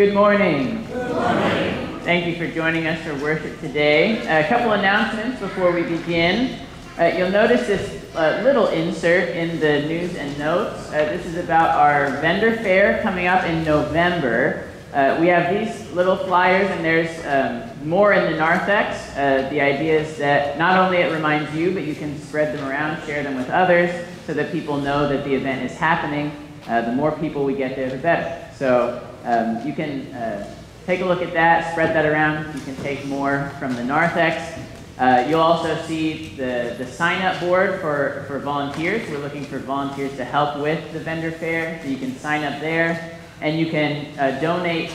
Good morning. Good morning. Thank you for joining us for worship today. A couple announcements before we begin. You'll notice this little insert in the news and notes. This is about our vendor fair coming up in November. We have these little flyers, and there's more in the narthex. The idea is that not only it reminds you, but you can spread them around, share them with others, so that people know that the event is happening. The more people we get there, the better. So you can take a look at that, spread that around. You can take more from the narthex. You'll also see the sign-up board for volunteers. We're looking for volunteers to help with the vendor fair, so you can sign up there. And you can donate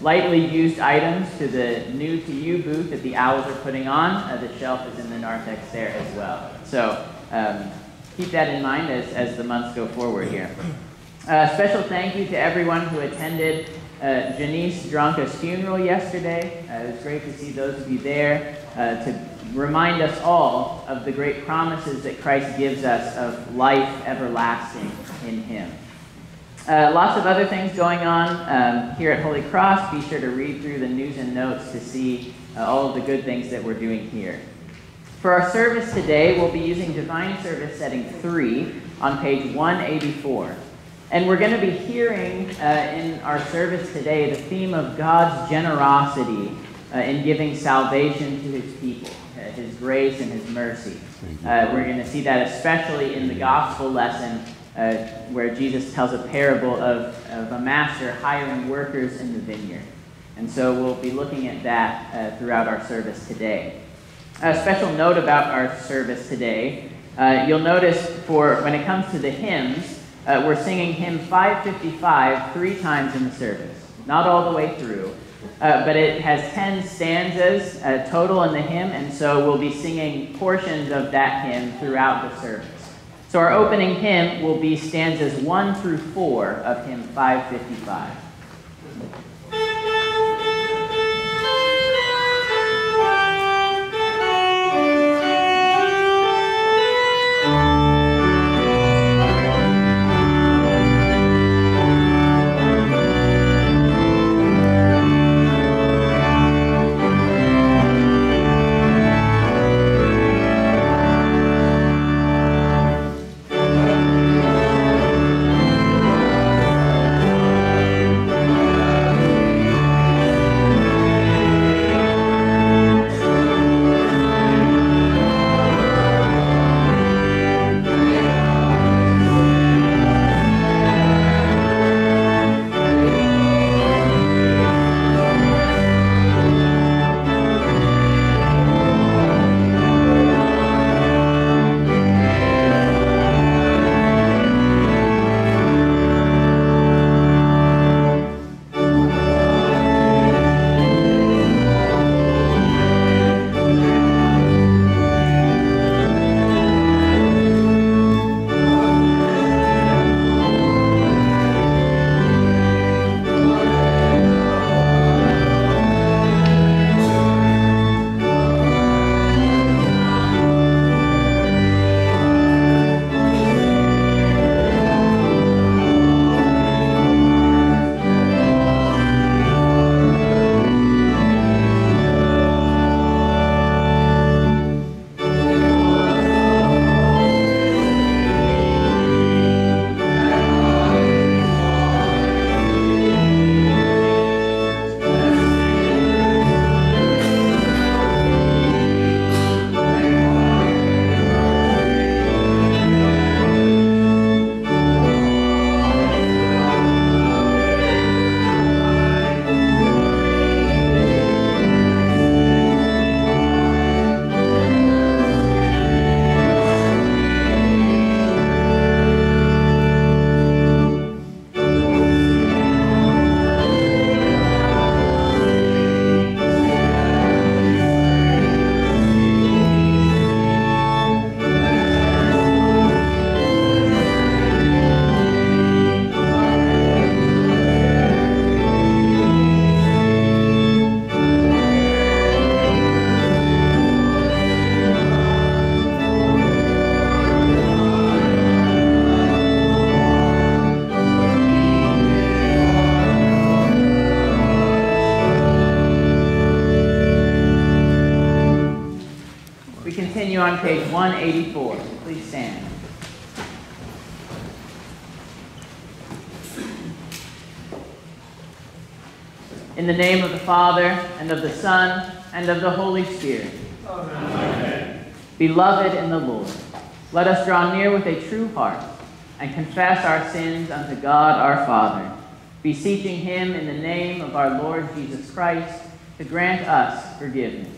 lightly used items to the New to You booth that the Owls are putting on. The shelf is in the narthex there as well. So keep that in mind as the months go forward here. Special thank you to everyone who attended Janice Dranka's funeral yesterday. It was great to see those of you there to remind us all of the great promises that Christ gives us of life everlasting in Him. Lots of other things going on here at Holy Cross. Be sure to read through the news and notes to see all of the good things that we're doing here. For our service today, we'll be using Divine Service Setting 3 on page 184. And we're going to be hearing in our service today the theme of God's generosity in giving salvation to His people, His grace and His mercy. We're going to see that especially in the gospel lesson where Jesus tells a parable of a master hiring workers in the vineyard. And so we'll be looking at that throughout our service today. A special note about our service today. You'll notice when it comes to the hymns, we're singing hymn 555 3 times in the service, not all the way through, but it has 10 stanzas total in the hymn, and so we'll be singing portions of that hymn throughout the service. So our opening hymn will be stanzas 1 through 4 of hymn 555. continue on page 184. Please stand. In the name of the Father, and of the Son, and of the Holy Spirit. Amen. Beloved in the Lord, let us draw near with a true heart and confess our sins unto God our Father, beseeching him in the name of our Lord Jesus Christ to grant us forgiveness.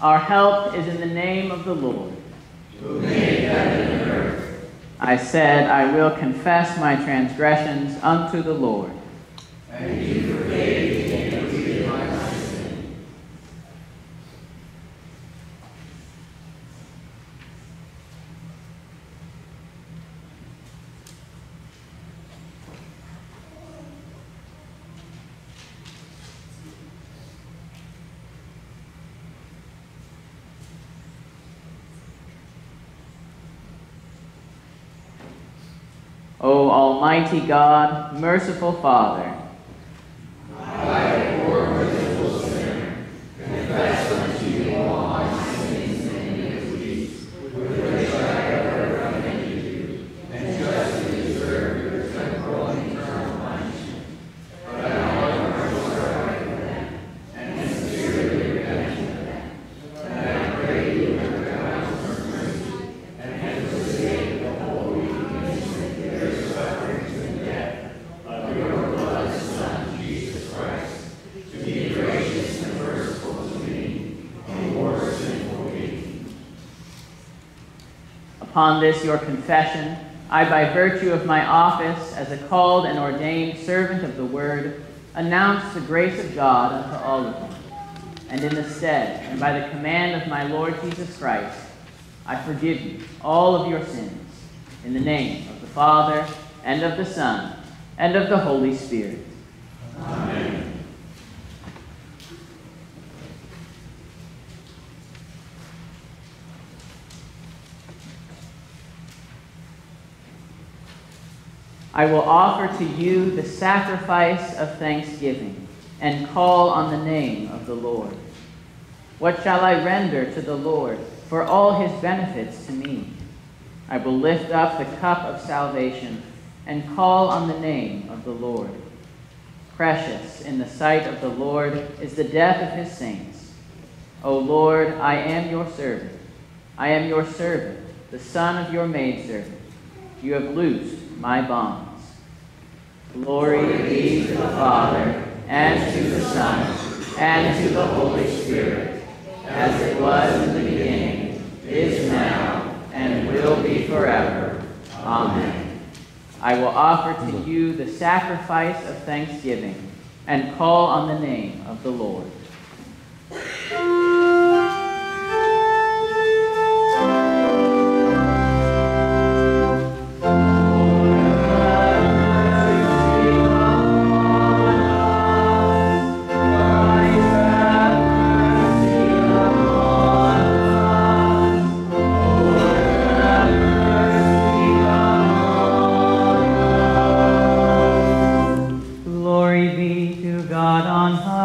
Our help is in the name of the Lord, who made heaven and earth. I said, I will confess my transgressions unto the Lord. And he forgave me and forgave my sin. O Almighty God, merciful Father, upon this, your confession, I, by virtue of my office as a called and ordained servant of the word, announce the grace of God unto all of them. And in the stead, and by the command of my Lord Jesus Christ, I forgive you all of your sins, in the name of the Father, and of the Son, and of the Holy Spirit. Amen. I will offer to you the sacrifice of thanksgiving and call on the name of the Lord. What shall I render to the Lord for all his benefits to me? I will lift up the cup of salvation and call on the name of the Lord. Precious in the sight of the Lord is the death of his saints. O Lord, I am your servant. I am your servant, the son of your maidservant. You have loosed my bonds. Glory be to the Father, and to the Son, and to the Holy Spirit, as it was in the beginning, is now, and will be forever. Amen. I will offer to you the sacrifice of thanksgiving and call on the name of the Lord. Glory be to God on high.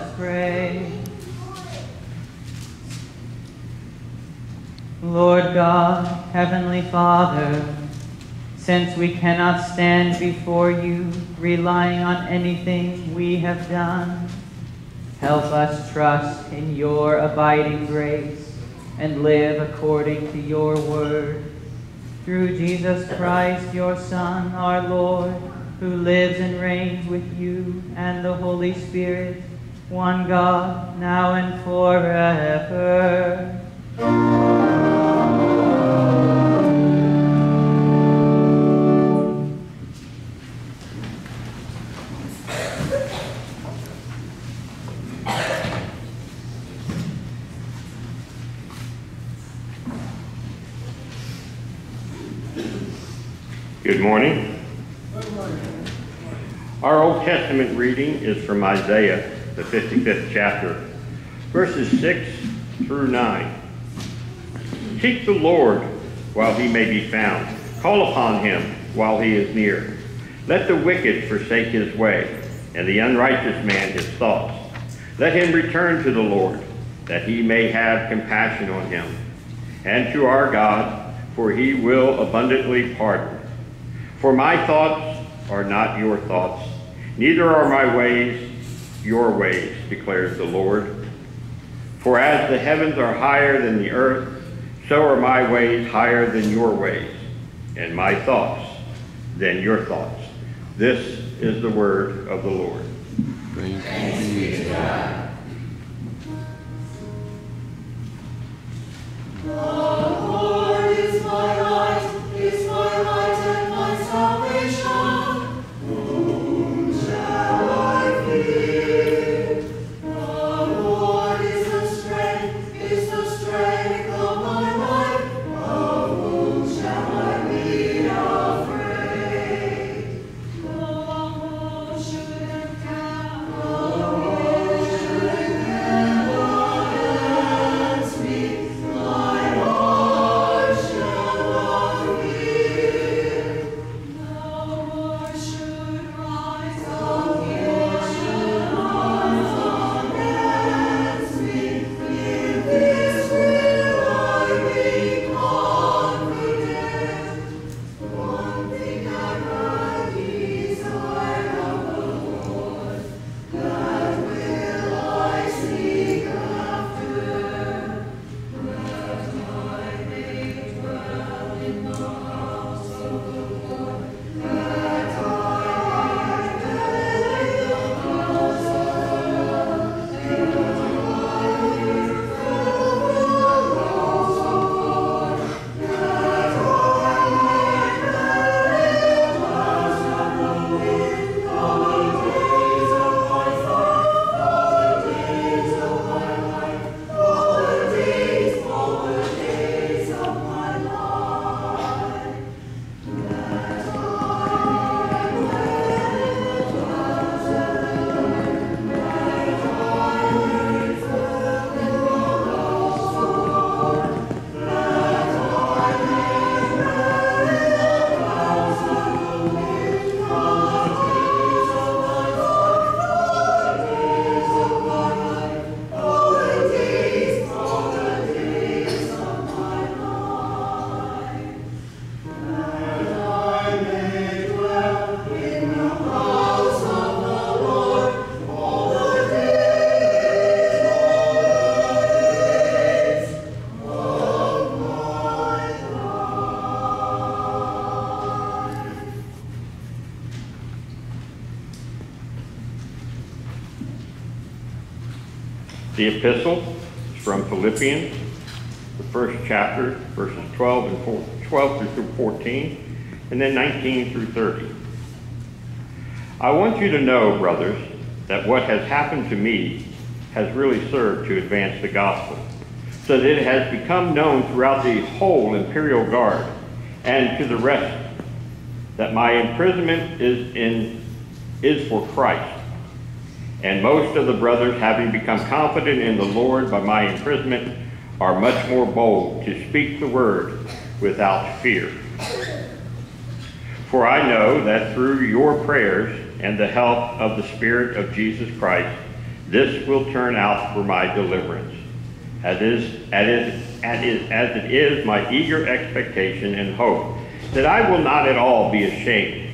us pray. Lord God, Heavenly Father, since we cannot stand before you relying on anything we have done, help us trust in your abiding grace and live according to your word. Through Jesus Christ, your Son, our Lord, who lives and reigns with you and the Holy Spirit, one God, now and forever. Good morning. Good morning. Our Old Testament reading is from Isaiah, the 55th chapter, verses 6 through 9. Seek the Lord while he may be found. Call upon him while he is near. Let the wicked forsake his way, and the unrighteous man his thoughts. Let him return to the Lord, that he may have compassion on him, and to our God, for he will abundantly pardon. For my thoughts are not your thoughts, neither are my ways your ways, declares the Lord. For as the heavens are higher than the earth, so are my ways higher than your ways, and my thoughts than your thoughts. This is the word of the Lord. Thanks be to God. The Lord is my light, is my light. Salvation, whom shall I fear? The Lord is the strength of my life, of whom shall I be afraid? The Lord shouldn't count, the Lord shouldn't count against me, my heart shall not fear. The epistle is from Philippians, the first chapter, verses 12 through 14, and then 19 through 30. I want you to know, brothers, that what has happened to me has really served to advance the gospel, so that it has become known throughout the whole imperial guard and to the rest that my imprisonment is for Christ. And most of the brothers, having become confident in the Lord by my imprisonment, are much more bold to speak the word without fear. For I know that through your prayers and the help of the Spirit of Jesus Christ, This will turn out for my deliverance, as it is my eager expectation and hope, that I will not at all be ashamed,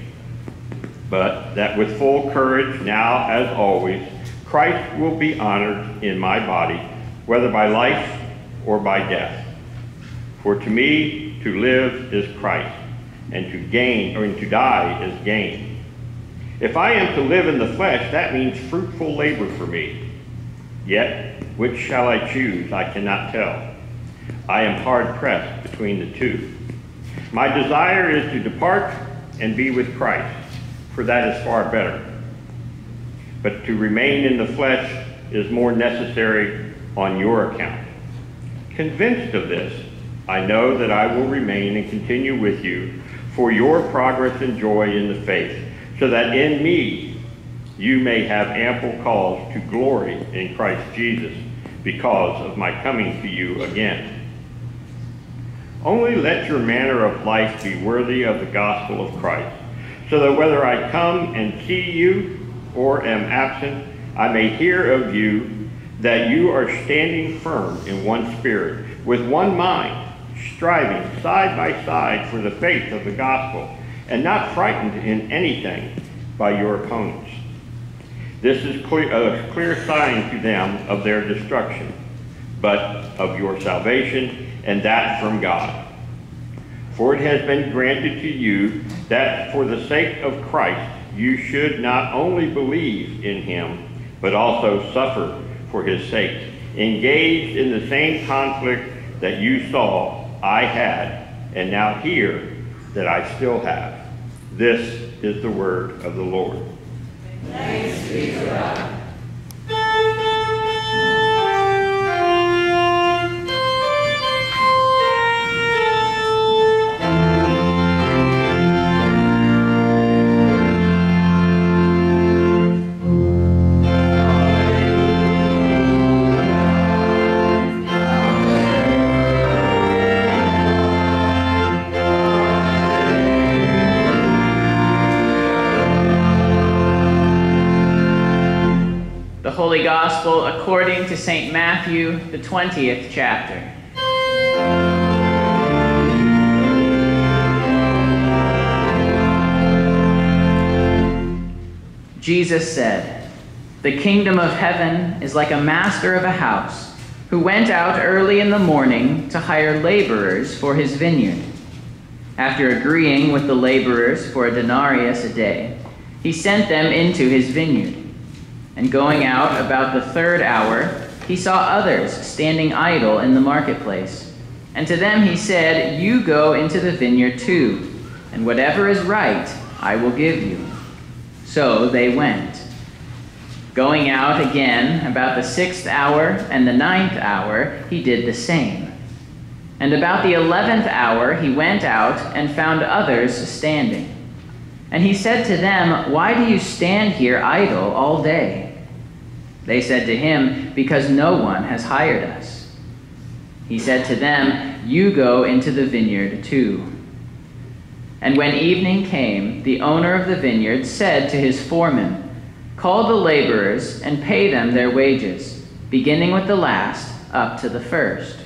but that with full courage now as always, Christ will be honored in my body, whether by life or by death. For to me, to live is Christ, and to die is gain. If I am to live in the flesh, that means fruitful labor for me. Yet, which shall I choose? I cannot tell. I am hard pressed between the two. My desire is to depart and be with Christ, for that is far better. But to remain in the flesh is more necessary on your account. Convinced of this, I know that I will remain and continue with you for your progress and joy in the faith, so that in me you may have ample cause to glory in Christ Jesus because of my coming to you again. Only let your manner of life be worthy of the gospel of Christ, so that whether I come and see you or am absent, I may hear of you that you are standing firm in one spirit, with one mind, striving side by side for the faith of the gospel, and not frightened in anything by your opponents. This is a clear sign to them of their destruction, but of your salvation, and that from God. For it has been granted to you that for the sake of Christ, you should not only believe in him, but also suffer for his sake, engaged in the same conflict that you saw I had, and now hear that I still have. This is the word of the Lord. Thanks be to God. Gospel according to Saint Matthew, the 20th chapter. Jesus said, "The kingdom of heaven is like a master of a house who went out early in the morning to hire laborers for his vineyard. After agreeing with the laborers for a denarius a day, he sent them into his vineyard. And going out about the third hour, he saw others standing idle in the marketplace. And to them he said, 'You go into the vineyard too, and whatever is right I will give you.' So they went. Going out again about the sixth hour and the ninth hour, he did the same. And about the 11th hour he went out and found others standing. And he said to them, 'Why do you stand here idle all day?' They said to him, 'Because no one has hired us.' He said to them, 'You go into the vineyard too.' And when evening came, the owner of the vineyard said to his foreman, 'Call the laborers and pay them their wages, beginning with the last up to the first.'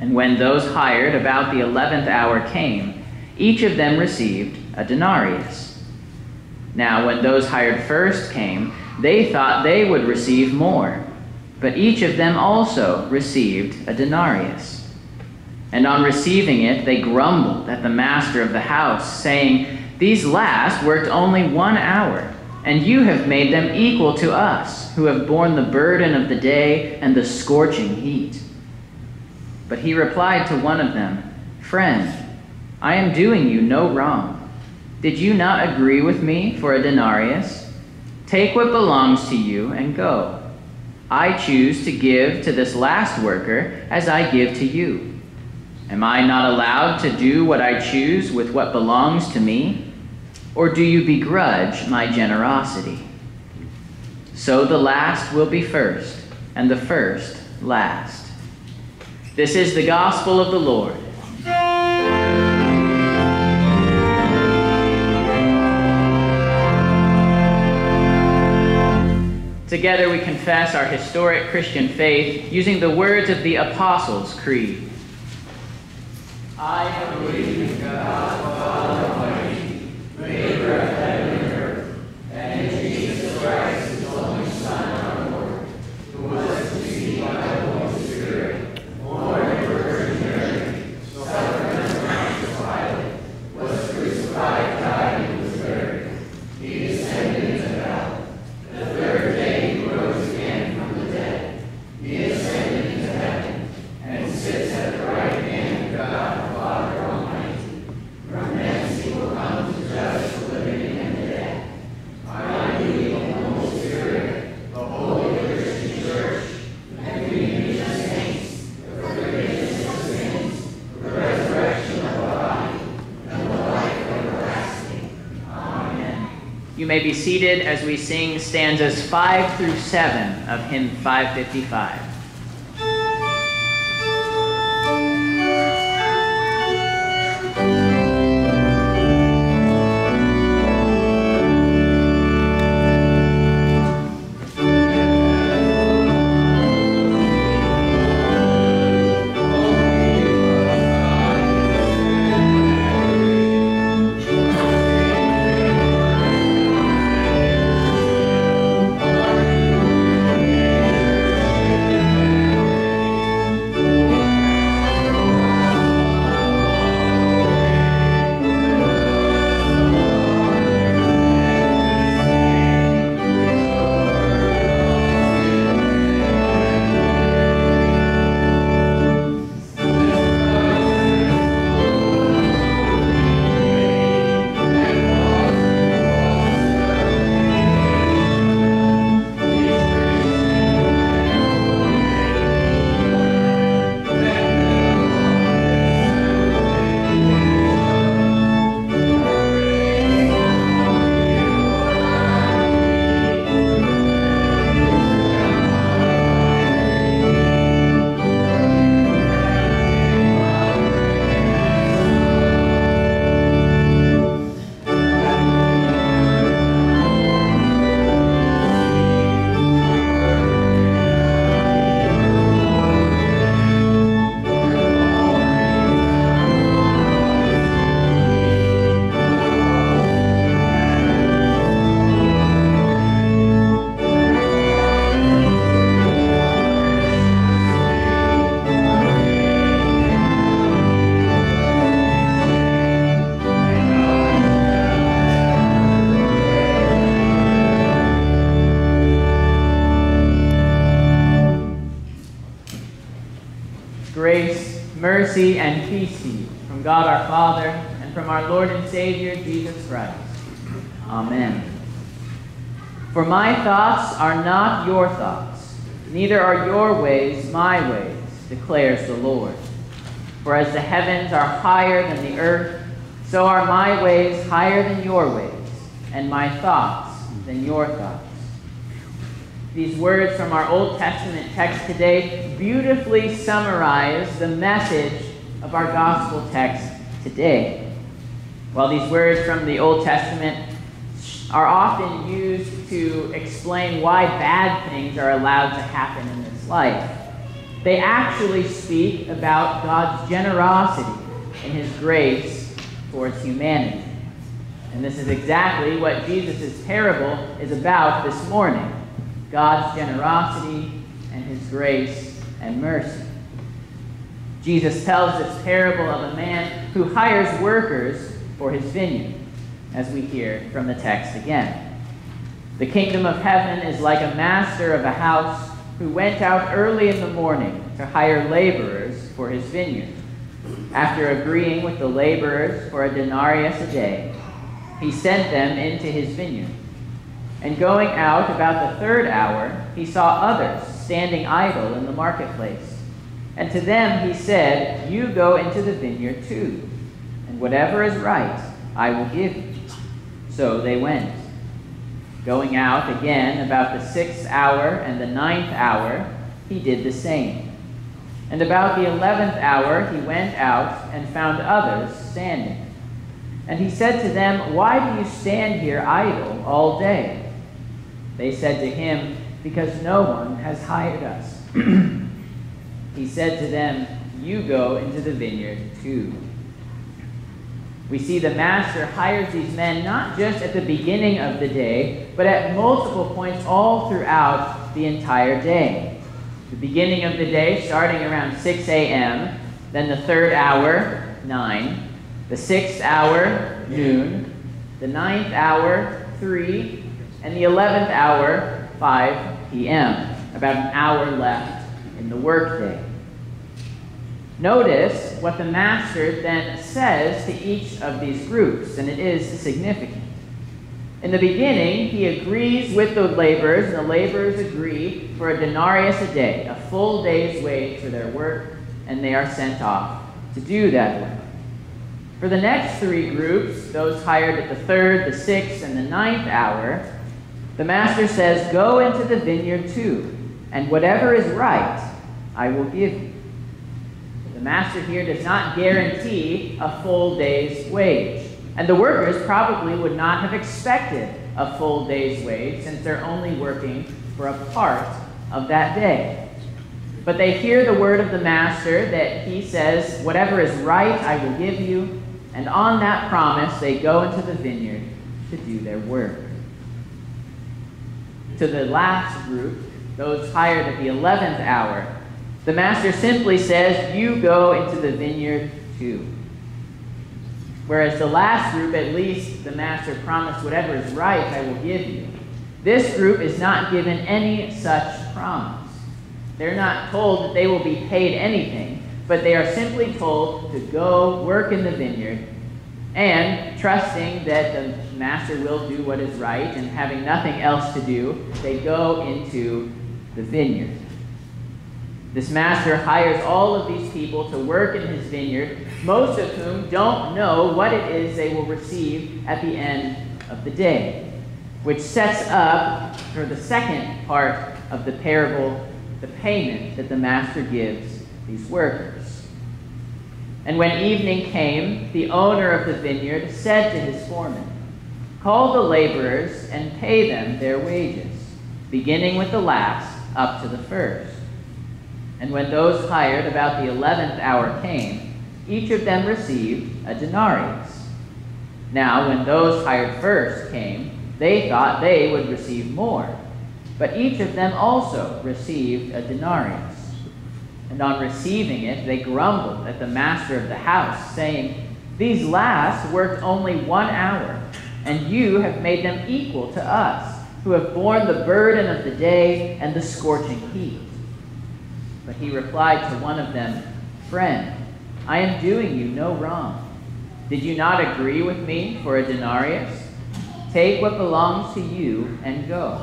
And when those hired about the 11th hour came, each of them received a denarius. Now when those hired first came, they thought they would receive more, but each of them also received a denarius. And on receiving it, they grumbled at the master of the house, saying, 'These last worked only 1 hour, and you have made them equal to us, who have borne the burden of the day and the scorching heat.' But he replied to one of them, 'Friend, I am doing you no wrong. Did you not agree with me for a denarius? Take what belongs to you and go. I choose to give to this last worker as I give to you. Am I not allowed to do what I choose with what belongs to me? Or do you begrudge my generosity? So the last will be first, and the first last." This is the gospel of the Lord. Together we confess our historic Christian faith using the words of the Apostles Creed. I believe in God, the Father Almighty, maker of heaven and earth, and in Jesus Christ, his only Son, our Lord, who was conceived by the Holy Spirit, born of the Virgin Mary, suffered under Pontius Pilate, was crucified, died, and was buried. He descended into hell. The third day he rose again from the dead. He ascended into heaven, and sits at the right hand of God, may be seated as we sing stanzas 5 through 7 of hymn 555. Mercy and peace to you from God our Father and from our Lord and Savior Jesus Christ. Amen. For my thoughts are not your thoughts, neither are your ways my ways, declares the Lord. For as the heavens are higher than the earth, so are my ways higher than your ways, and my thoughts than your thoughts. These words from our Old Testament text today beautifully summarize the message of our gospel text today. While these words from the Old Testament are often used to explain why bad things are allowed to happen in this life, they actually speak about God's generosity and his grace towards humanity. And this is exactly what Jesus' parable is about this morning. God's generosity and his grace and mercy. Jesus tells this parable of a man who hires workers for his vineyard, as we hear from the text again. The kingdom of heaven is like a master of a house who went out early in the morning to hire laborers for his vineyard. After agreeing with the laborers for a denarius a day, he sent them into his vineyard. And going out about the third hour, he saw others standing idle in the marketplace. And to them he said, "You go into the vineyard too, and whatever is right I will give you." So they went. Going out again about the sixth hour and the ninth hour, he did the same. And about the 11th hour he went out and found others standing. And he said to them, "Why do you stand here idle all day?" They said to him, because no one has hired us." He said to them, "You go into the vineyard too." We see the master hires these men not just at the beginning of the day, but at multiple points all throughout the entire day. The beginning of the day, starting around 6 a.m., then the third hour, 9, the sixth hour, noon, the ninth hour, 3, and the 11th hour, 5 p.m., about an hour left in the workday. Notice what the master then says to each of these groups, and it is significant. In the beginning, he agrees with the laborers, and the laborers agree for a denarius a day, a full day's wage for their work, and they are sent off to do that work. For the next three groups, those hired at the third, the sixth, and the ninth hour, the master says, "Go into the vineyard too, and whatever is right, I will give you." The master here does not guarantee a full day's wage, and the workers probably would not have expected a full day's wage since they're only working for a part of that day. But they hear the word of the master that he says, "Whatever is right, I will give you," and on that promise, they go into the vineyard to do their work. To the last group, those hired at the 11th hour, the master simply says, "You go into the vineyard too." Whereas the last group, at least, the master promised, "Whatever is right, I will give you." This group is not given any such promise. They're not told that they will be paid anything, but they are simply told to go work in the vineyard, and trusting that the master will do what is right and having nothing else to do, they go into the vineyard. This master hires all of these people to work in his vineyard, most of whom don't know what it is they will receive at the end of the day, which sets up for the second part of the parable, the payment that the master gives these workers. "And when evening came, the owner of the vineyard said to his foreman, 'Call the laborers and pay them their wages, beginning with the last up to the first.' And when those hired about the 11th hour came, each of them received a denarius. Now when those hired first came, they thought they would receive more, but each of them also received a denarius. And on receiving it, they grumbled at the master of the house, saying, 'These last worked only 1 hour, and you have made them equal to us, who have borne the burden of the day and the scorching heat.' But he replied to one of them, 'Friend, I am doing you no wrong. Did you not agree with me for a denarius? Take what belongs to you and go.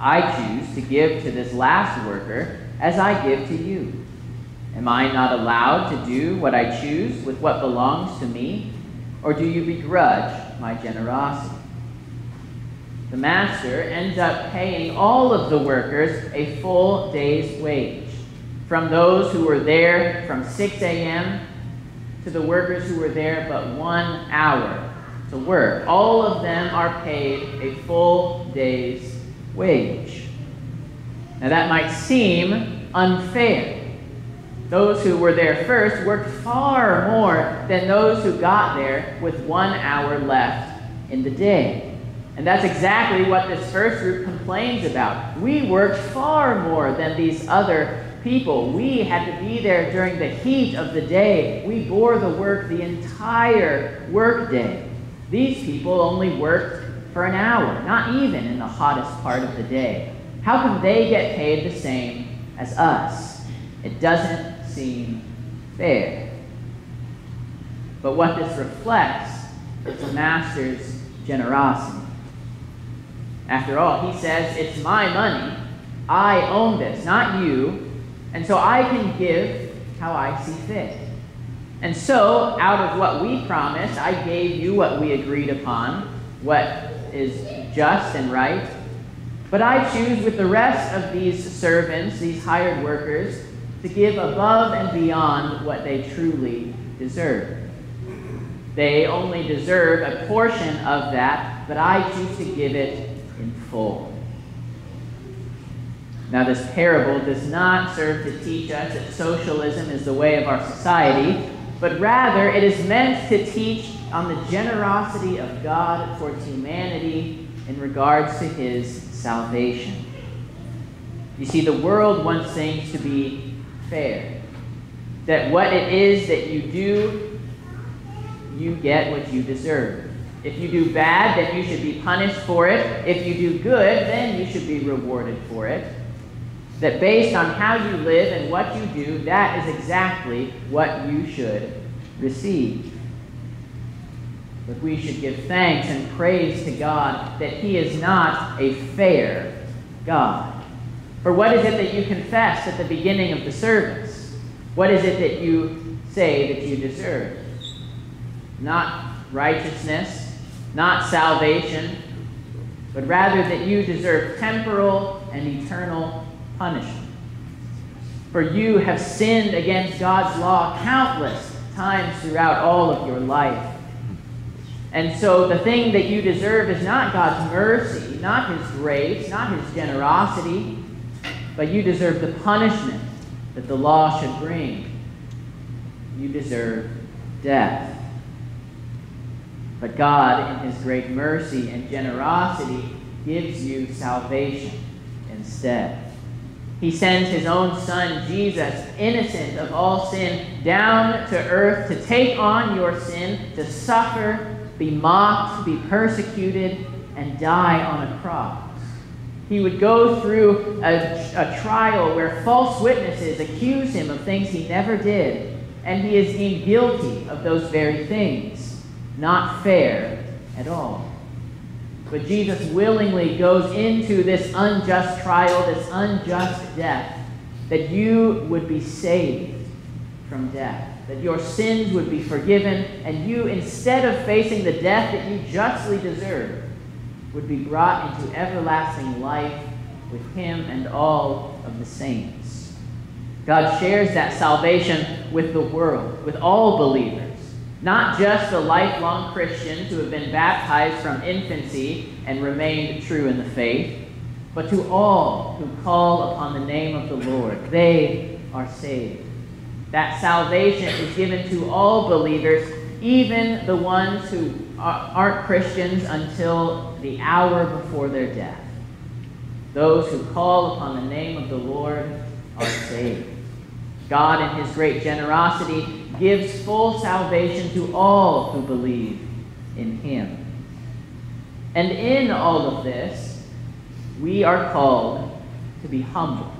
I choose to give to this last worker as I give to you. Am I not allowed to do what I choose with what belongs to me? Or do you begrudge my generosity?'" The master ends up paying all of the workers a full day's wage, from those who were there from 6 a.m. to the workers who were there but 1 hour to work. All of them are paid a full day's wage. Now that might seem unfair. Those who were there first worked far more than those who got there with 1 hour left in the day. And that's exactly what this first group complains about. "We worked far more than these other people. We had to be there during the heat of the day. We bore the work the entire workday. These people only worked for an hour, not even in the hottest part of the day. How can they get paid the same as us? It doesn't seem fair." But what this reflects is the master's generosity. After all, he says, "It's my money. I own this, not you. And so I can give how I see fit. And so, out of what we promised, I gave you what we agreed upon, what is just and right. But I choose with the rest of these servants, these hired workers, to give above and beyond what they truly deserve. They only deserve a portion of that, but I choose to give it in full." Now, this parable does not serve to teach us that socialism is the way of our society, but rather it is meant to teach on the generosity of God towards humanity in regards to his salvation. You see, the world wants things to be fair, that what it is that you do, you get what you deserve. If you do bad, then you should be punished for it. If you do good, then you should be rewarded for it. That based on how you live and what you do, that is exactly what you should receive. But we should give thanks and praise to God that he is not a fair God. For what is it that you confess at the beginning of the service? What is it that you say that you deserve? Not righteousness, not salvation, but rather that you deserve temporal and eternal punishment. For you have sinned against God's law countless times throughout all of your life. And so the thing that you deserve is not God's mercy, not his grace, not his generosity, but you deserve the punishment that the law should bring. You deserve death. But God, in his great mercy and generosity, gives you salvation instead. He sends his own son, Jesus, innocent of all sin, down to earth to take on your sin, to suffer, be mocked, be persecuted, and die on a cross. He would go through a trial where false witnesses accuse him of things he never did, and he is deemed guilty of those very things. Not fair at all. But Jesus willingly goes into this unjust trial, this unjust death, that you would be saved from death, that your sins would be forgiven, and you, instead of facing the death that you justly deserve, would be brought into everlasting life with him and all of the saints. God shares that salvation with the world, with all believers. Not just the lifelong Christians who have been baptized from infancy and remained true in the faith, but to all who call upon the name of the Lord. They are saved. That salvation is given to all believers, even the ones who aren't Christians until the hour before their death. Those who call upon the name of the Lord are saved. God, in his great generosity, gives full salvation to all who believe in him. And in all of this, we are called to be humble.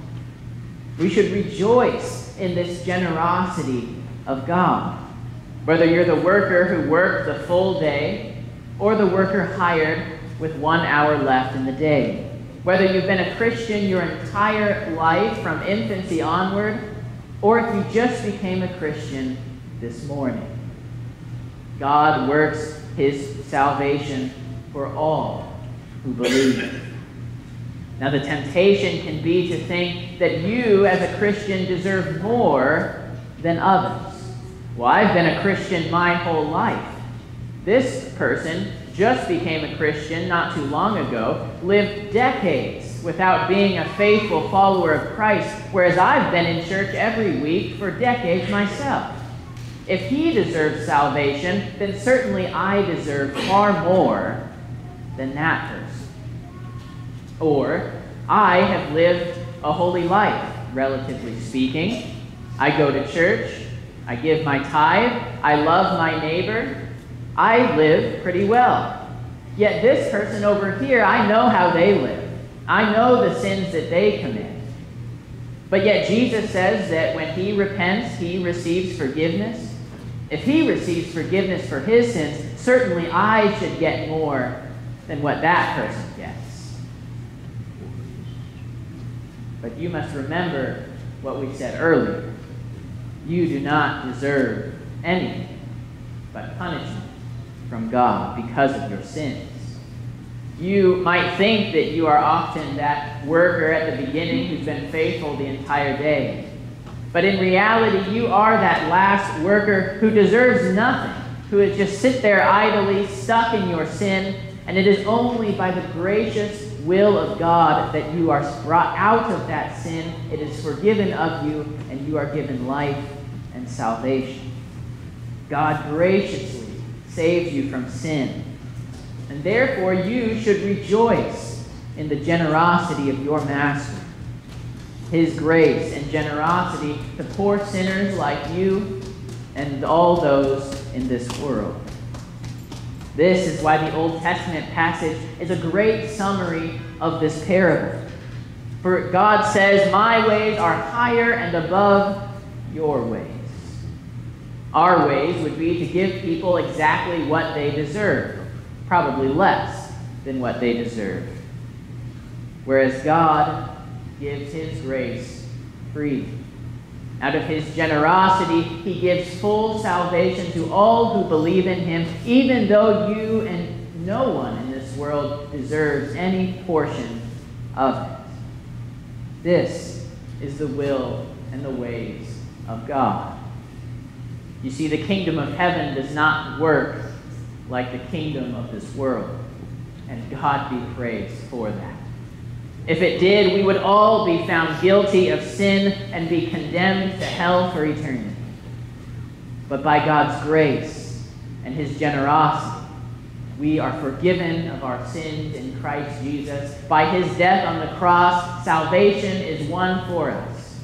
We should rejoice in this generosity of God. Whether you're the worker who worked the full day or the worker hired with 1 hour left in the day. Whether you've been a Christian your entire life from infancy onward, or if you just became a Christian this morning. God works his salvation for all who believe. Now, the temptation can be to think that you as a Christian deserve more than others. Well, I've been a Christian my whole life. This person just became a Christian not too long ago, lived decades without being a faithful follower of Christ, whereas I've been in church every week for decades myself. If he deserves salvation, then certainly I deserve far more than that person. Or, I have lived a holy life, relatively speaking. I go to church, I give my tithe, I love my neighbor, I live pretty well. Yet this person over here, I know how they live. I know the sins that they commit. But yet Jesus says that when he repents, he receives forgiveness. If he receives forgiveness for his sins, certainly I should get more than what that person gets. But you must remember what we said earlier. You do not deserve anything but punishment from God because of your sins. You might think that you are often that worker at the beginning who's been faithful the entire day. But in reality, you are that last worker who deserves nothing, who would just sit there idly, stuck in your sin, and it is only by the gracious will of God that you are brought out of that sin, it is forgiven of you, and you are given life and salvation. God graciously saves you from sin, and therefore you should rejoice in the generosity of your Master. His grace and generosity to poor sinners like you and all those in this world. This is why the Old Testament passage is a great summary of this parable. For God says, my ways are higher and above your ways. Our ways would be to give people exactly what they deserve, probably less than what they deserve. Whereas God gives his grace freely. Out of his generosity, he gives full salvation to all who believe in him, even though you and no one in this world deserves any portion of it. This is the will and the ways of God. You see, the kingdom of heaven does not work like the kingdom of this world, and God be praised for that. If it did, we would all be found guilty of sin and be condemned to hell for eternity. But by God's grace and his generosity, we are forgiven of our sins in Christ Jesus. By his death on the cross, salvation is won for us,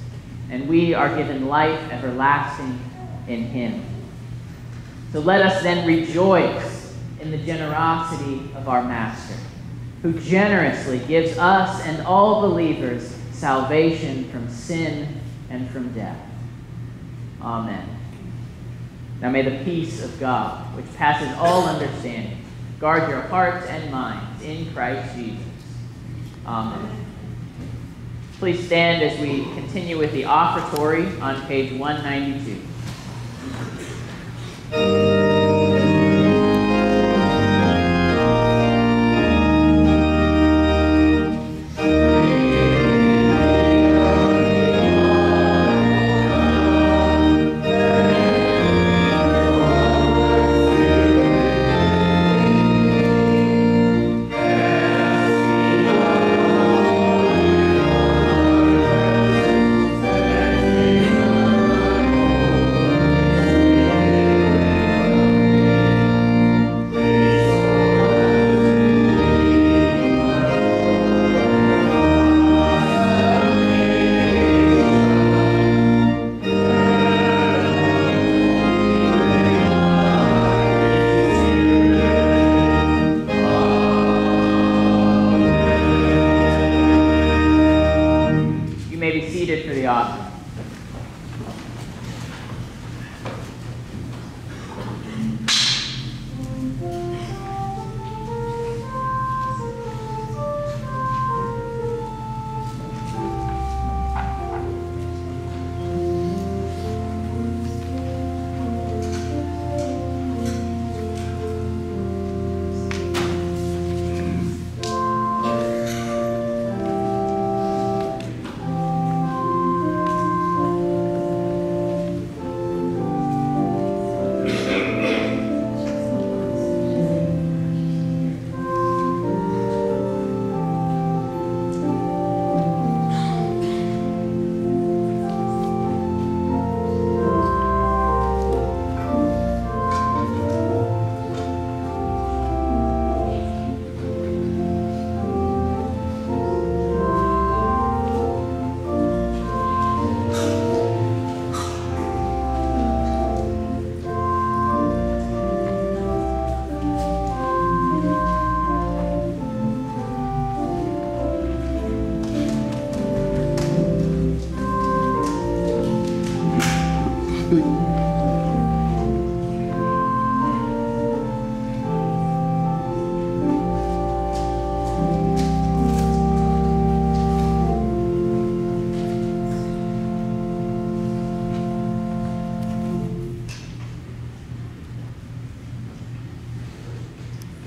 and we are given life everlasting in him. So let us then rejoice in the generosity of our Master, who generously gives us and all believers salvation from sin and from death. Amen. Now may the peace of God, which passes all understanding, guard your hearts and minds in Christ Jesus. Amen. Please stand as we continue with the offertory on page 192.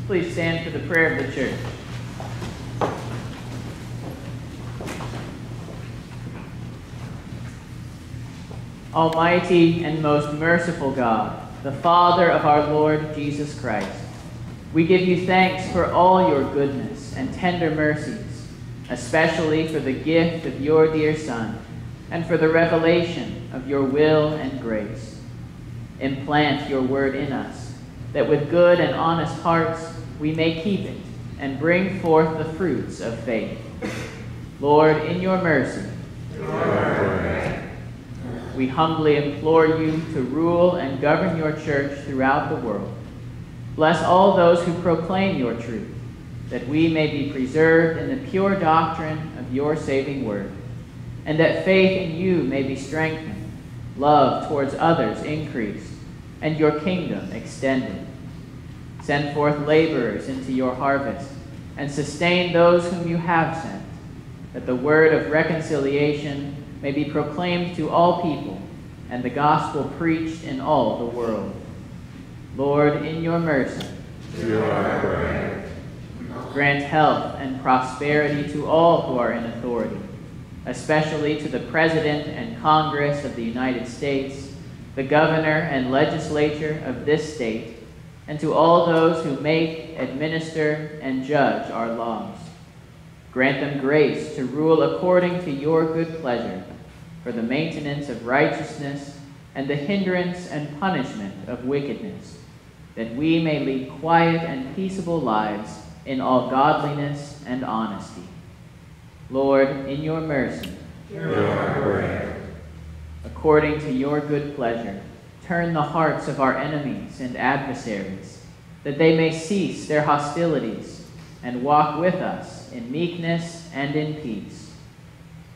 Please stand for the prayer of the church. Almighty and most merciful God, the Father of our Lord Jesus Christ, We give you thanks for all your goodness and tender mercies, especially for the gift of your dear Son and for the revelation of your will and grace. Implant your word in us, that with good and honest hearts we may keep it and bring forth the fruits of faith. Lord, in your mercy, we humbly implore you to rule and govern your church throughout the world. Bless all those who proclaim your truth, that we may be preserved in the pure doctrine of your saving word, and that faith in you may be strengthened, love towards others increased, and your kingdom extended. Send forth laborers into your harvest, and sustain those whom you have sent, that the word of reconciliation may be proclaimed to all people, and the gospel preached in all the world. Lord, in your mercy, grant health and prosperity to all who are in authority, especially to the President and Congress of the United States, the Governor and Legislature of this state, and to all those who make, administer, and judge our laws. Grant them grace to rule according to your good pleasure, for the maintenance of righteousness and the hindrance and punishment of wickedness, that we may lead quiet and peaceable lives in all godliness and honesty. Lord, in your mercy, according to your good pleasure, turn the hearts of our enemies and adversaries, that they may cease their hostilities and walk with us in meekness and in peace.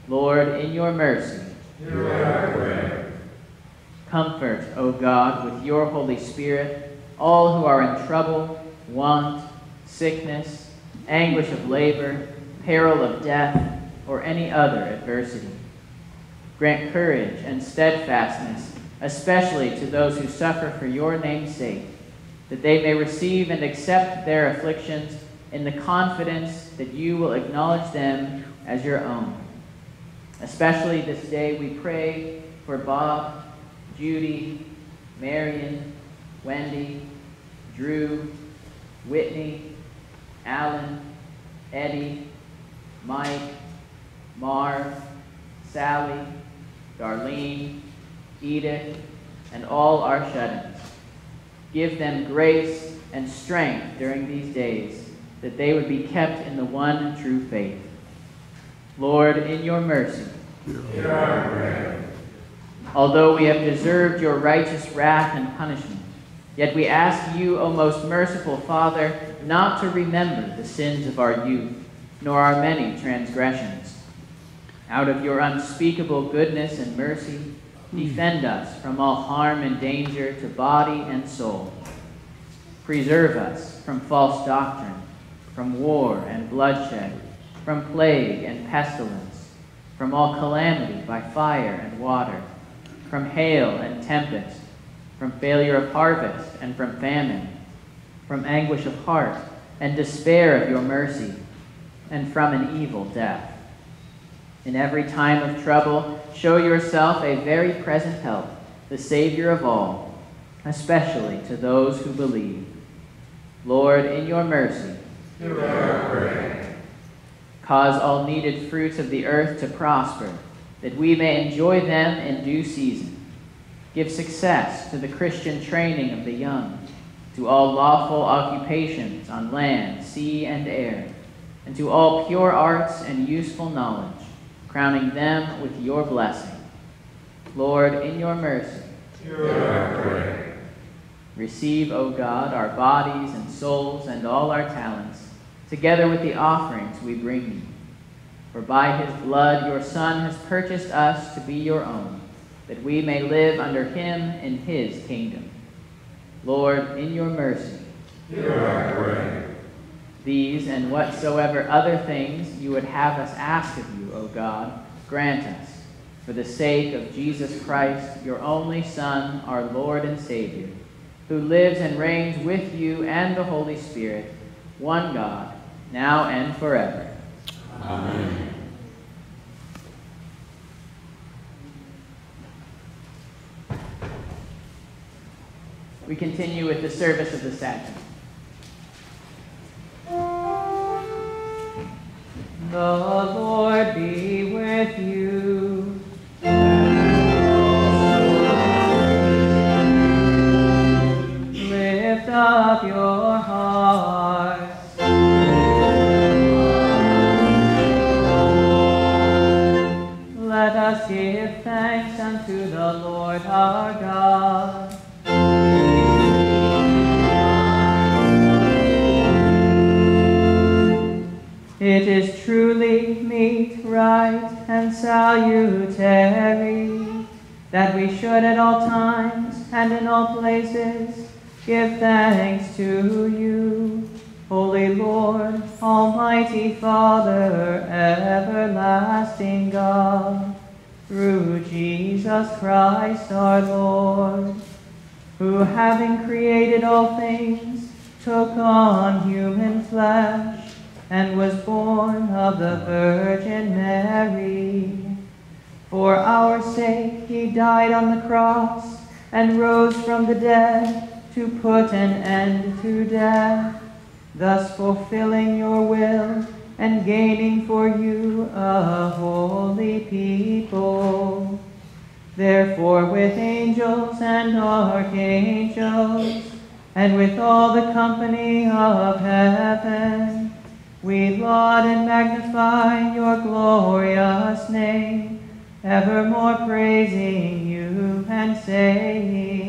Lord, in your mercy, comfort, O God, with your Holy Spirit, all who are in trouble, want, sickness, anguish of labor, peril of death, or any other adversity. Grant courage and steadfastness, especially to those who suffer for your name's sake, that they may receive and accept their afflictions in the confidence that you will acknowledge them as your own. Especially this day we pray for Bob, Judy, Marion, Wendy, Drew, Whitney, Alan, Eddie, Mike, Marv, Sally, Darlene, Edith, and all our shut-ins. Give them grace and strength during these days, that they would be kept in the one true faith. Lord, in your mercy, although we have deserved your righteous wrath and punishment, yet we ask you, O most merciful Father, not to remember the sins of our youth, nor our many transgressions. Out of your unspeakable goodness and mercy, defend us from all harm and danger to body and soul. Preserve us from false doctrine, from war and bloodshed, from plague and pestilence, from all calamity by fire and water, from hail and tempest, from failure of harvest and from famine, from anguish of heart and despair of your mercy, and from an evil death. In every time of trouble, show yourself a very present help, the Savior of all, especially to those who believe. Lord, in your mercy, cause all needed fruits of the earth to prosper, that we may enjoy them in due season. Give success to the Christian training of the young, to all lawful occupations on land, sea, and air, and to all pure arts and useful knowledge, crowning them with your blessing. Lord, in your mercy, receive, O God, our bodies and souls and all our talents, together with the offerings we bring you. For by his blood your Son has purchased us to be your own, that we may live under him in his kingdom. Lord, in your mercy, these and whatsoever other things you would have us ask of you, O God, grant us, for the sake of Jesus Christ, your only Son, our Lord and Savior, who lives and reigns with you and the Holy Spirit, one God, now and forever. Amen. We continue with the service of the sacrament. The Lord be with you. Lift up your hearts. Let us give thanks unto the Lord our God. It is truly meet, right, and salutary that we should at all times and in all places give thanks to you, Holy Lord, Almighty Father, everlasting God, through Jesus Christ our Lord, who having created all things, took on human flesh, and was born of the Virgin Mary. For our sake he died on the cross and rose from the dead to put an end to death, thus fulfilling your will and gaining for you a holy people. Therefore with angels and archangels and with all the company of heaven, we laud and magnify your glorious name, evermore praising you and saying,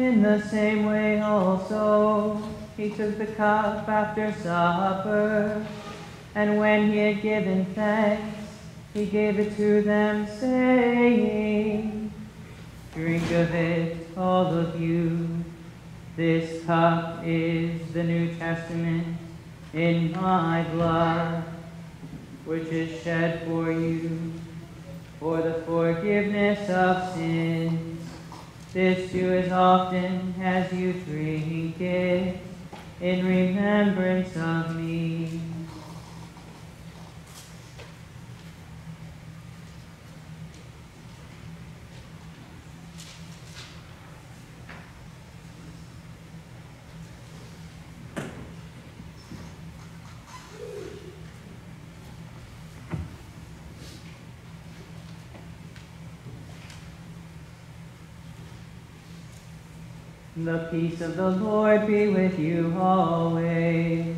In the same way also, he took the cup after supper, and when he had given thanks, he gave it to them, saying, "Drink of it, all of you. This cup is the New Testament in my blood, which is shed for you for the forgiveness of sins. This do as often as you drink it in remembrance of me." The peace of the Lord be with you always.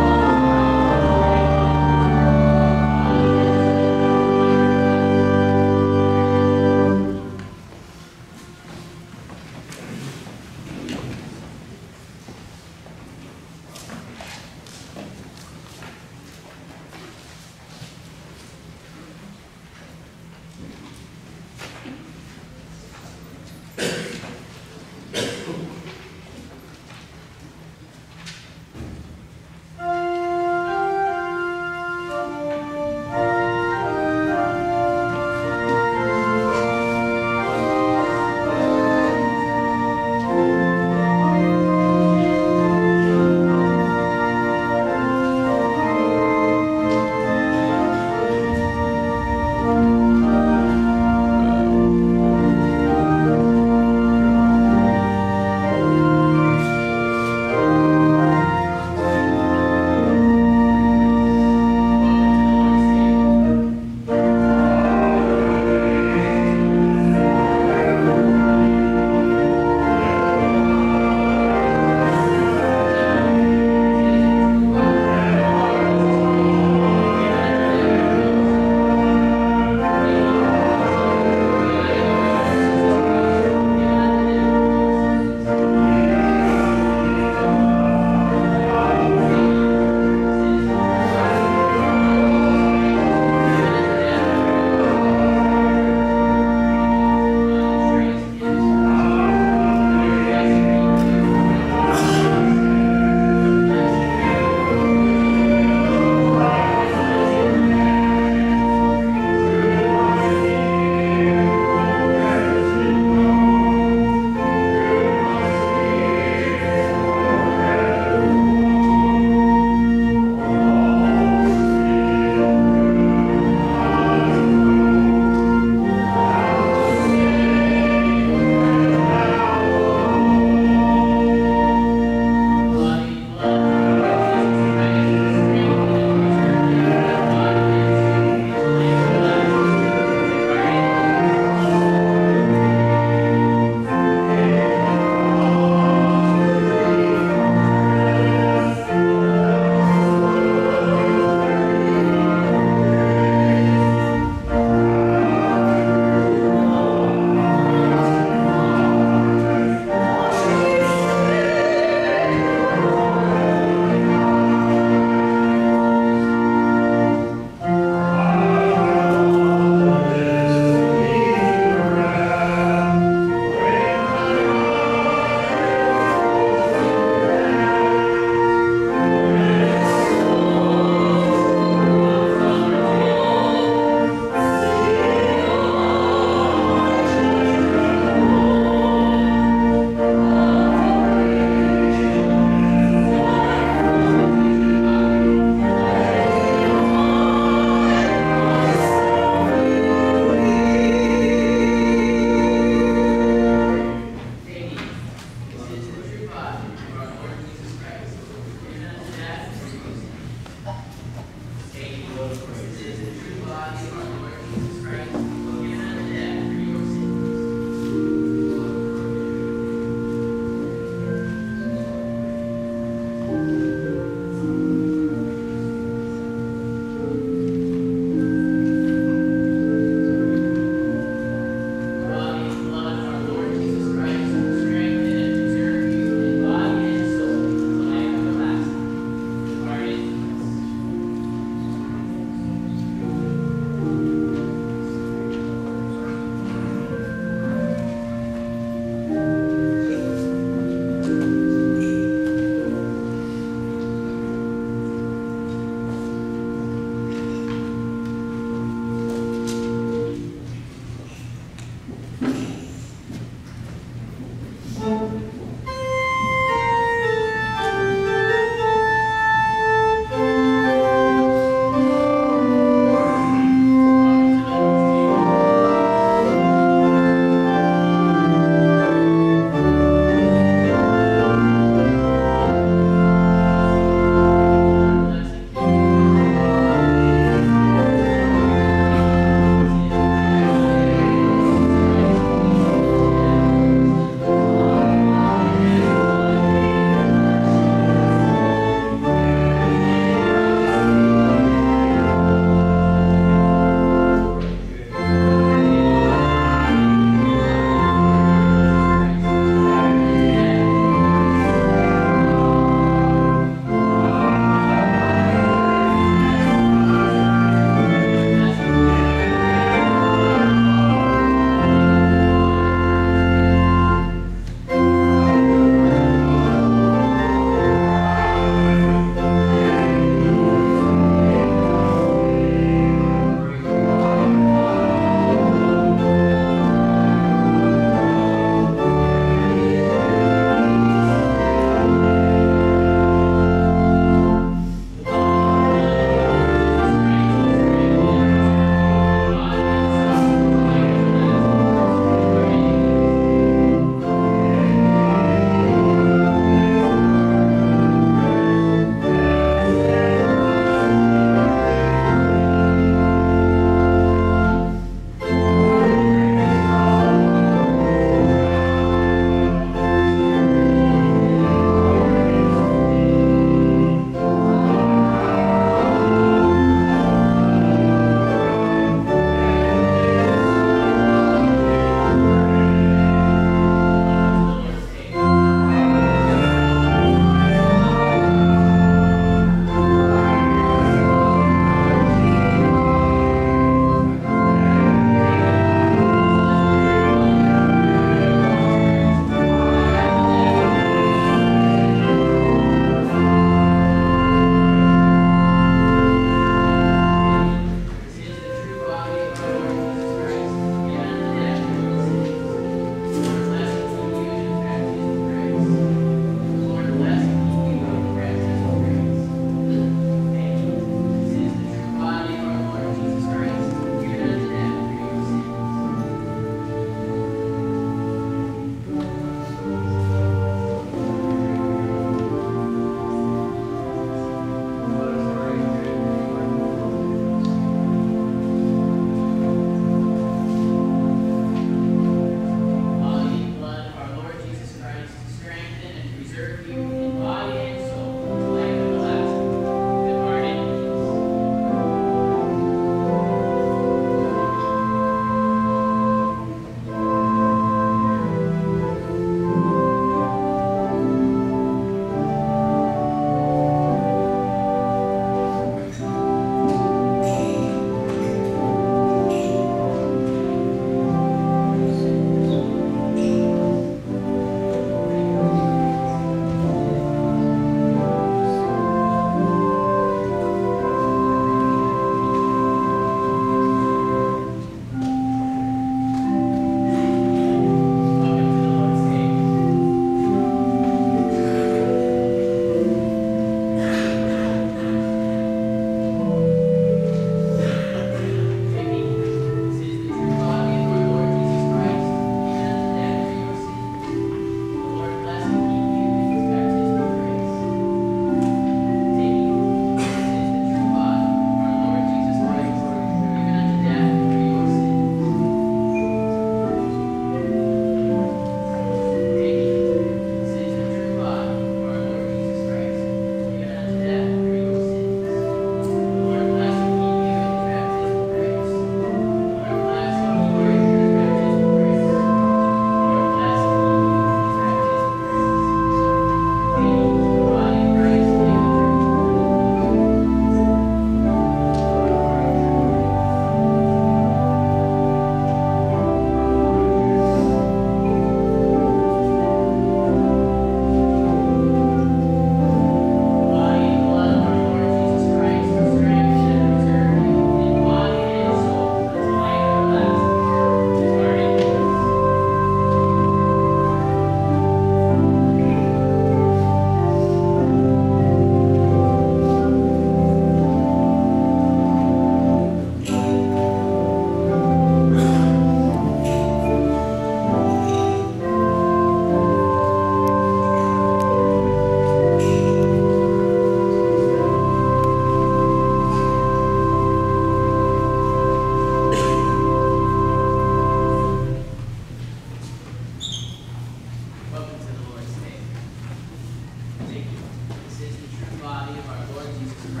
Christ,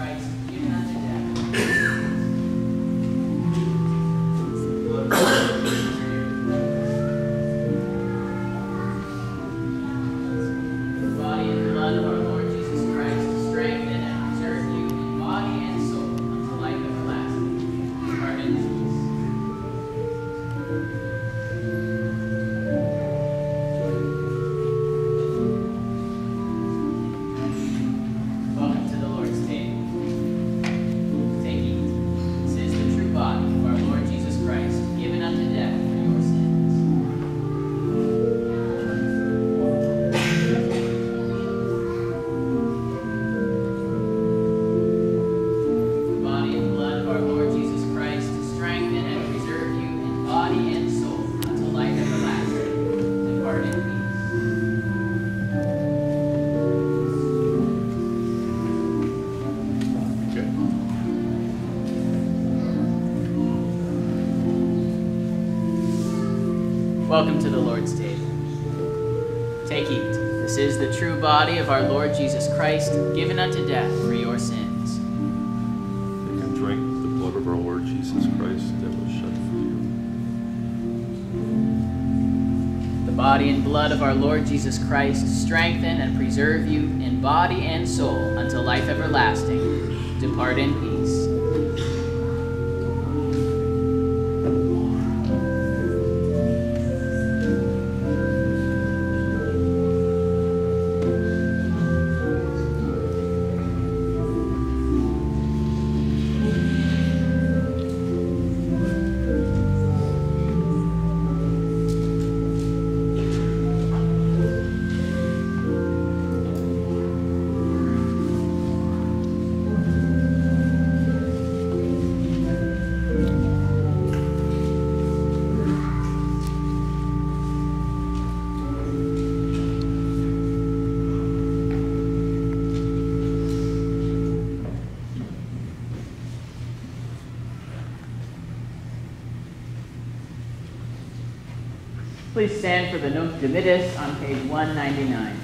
even unto death. The body and blood of our Lord Jesus Christ strengthen and preserve you in body and soul unto life everlasting. Pardon us. Welcome to the Lord's table. Take, eat. This is the true body of our Lord Jesus Christ, given unto death for your sins. Take and drink the blood of our Lord Jesus Christ that was shed for you. The body and blood of our Lord Jesus Christ strengthen and preserve you in body and soul unto life everlasting. Depart in peace. Please stand for the Nunc Dimittis on page 199.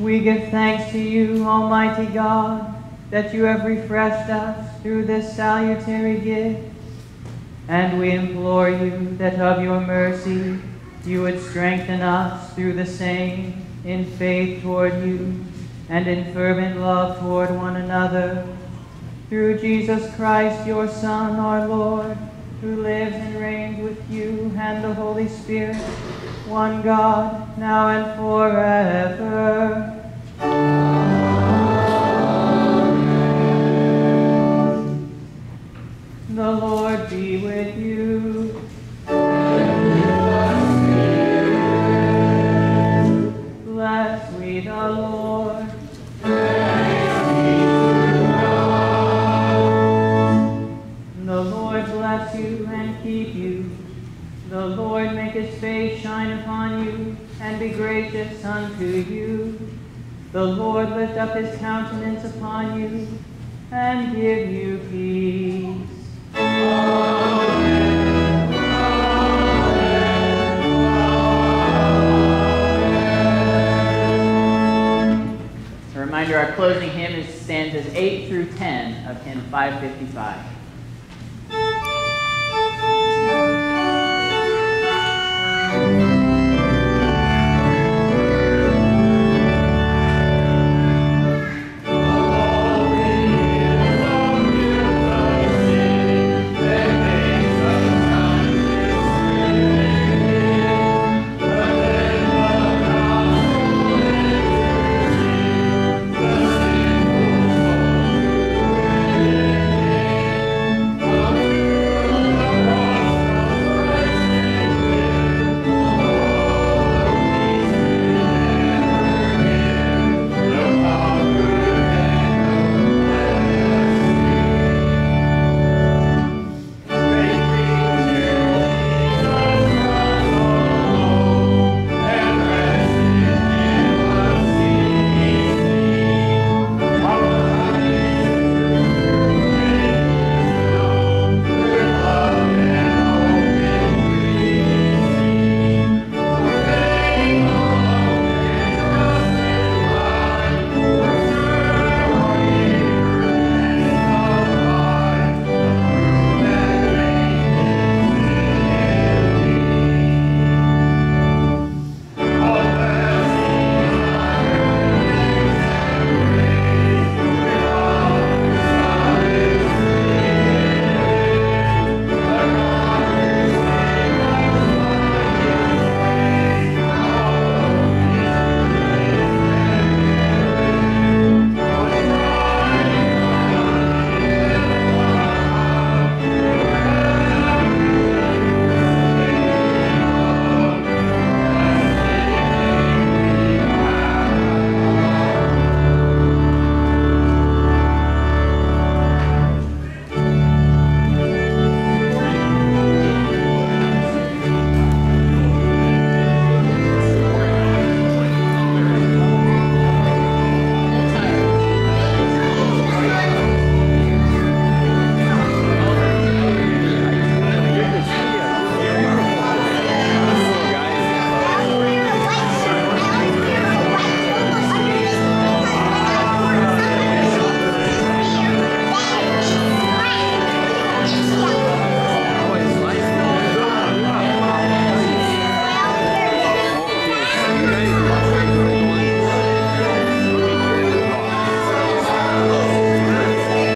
We give thanks to you, Almighty God, that you have refreshed us through this salutary gift, and we implore you that of your mercy you would strengthen us through the same in faith toward you and in fervent love toward one another, through Jesus Christ, your Son, our Lord, who lives and reigns with you and the Holy Spirit, one God, now and forever. Amen. The Lord be with you. And with your spirit. Blessed be the Lord. Praise be to God. The Lord bless you and keep you. The Lord make his face shine upon you and be gracious unto you. The Lord lift up his countenance upon you and give you peace. Amen. Amen. Amen. As a reminder, our closing hymn stands as 8 through 10 of hymn 555.